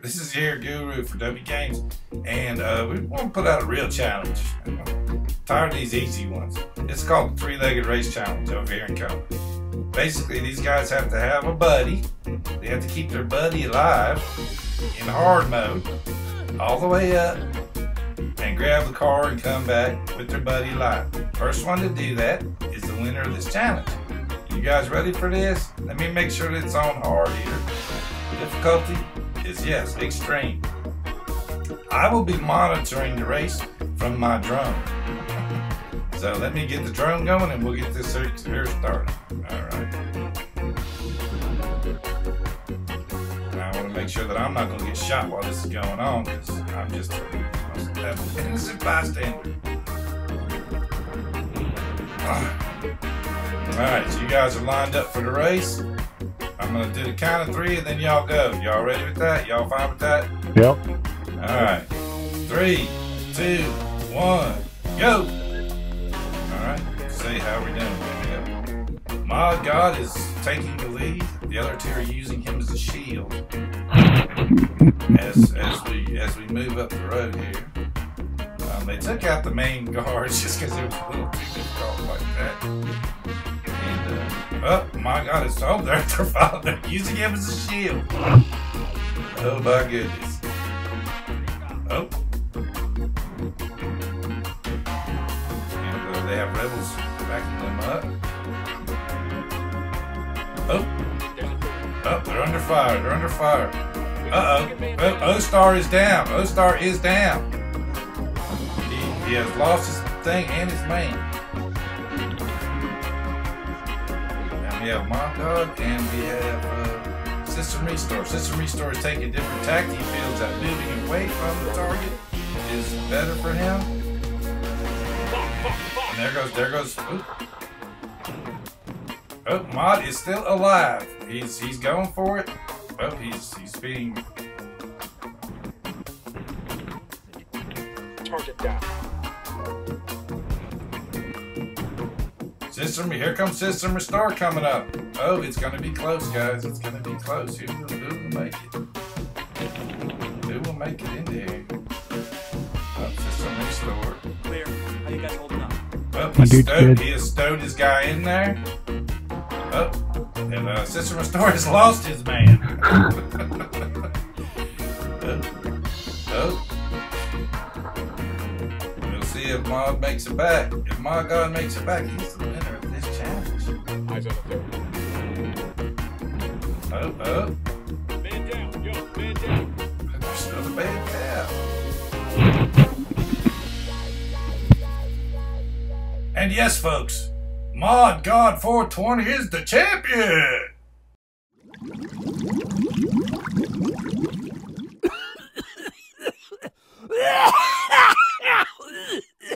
This is your guru for W Games, and we want to put out a real challenge. I'm tired of these easy ones. It's called the Three-Legged Race Challenge over here in Company. Basically, these guys have to have a buddy. They have to keep their buddy alive in hard mode all the way up and grab the car and come back with their buddy alive. First one to do that is the winner of this challenge. You guys ready for this? Let me make sure that it's on hard here. Difficulty is yes, extreme. I will be monitoring the race from my drone. So let me get the drone going and we'll get this search here started. Alright. I want to make sure that I'm not going to get shot while this is going on, because I'm just an innocent bystander. Alright, so you guys are lined up for the race. I'm going to do the count of three and then y'all go. Y'all ready with that? Y'all fine with that? Yep. Alright. 3, 2, 1, go! See how we doing. Yep. My God is taking the lead. The other two are using him as a shield as we move up the road here. They took out the main guards just because it was a little too difficult like that. And oh my God, it's over there. They're using him as a shield. Oh my goodness. Oh. They have rebels backing them up. Oh, oh, they're under fire. They're under fire. Uh-oh. O-Star is down. O-Star is down. He has lost his thing and his main. And we have ModGod420 and we have System Restore. System Restore is taking different tactics. He feels that moving away from the target is better for him. There goes. Ooh. Oh, Mod is still alive. He's going for it. Oh, he's being target down. System, here comes System Restore coming up. Oh, it's gonna be close, guys. It's gonna be close. Who will make it? Who will make it in there? Oh, System Restore. Clear. How you guys holding up? Oh, he has stowed his guy in there. Oh, and System Restore has lost his man. Oh. Oh. We'll see if Mod makes it back. If ModGod420 makes it back, he's the winner of this challenge. Eyes up there. Oh, oh. Man down, yo, man down. There's another man down. And yes, folks, ModGod420 is the champion!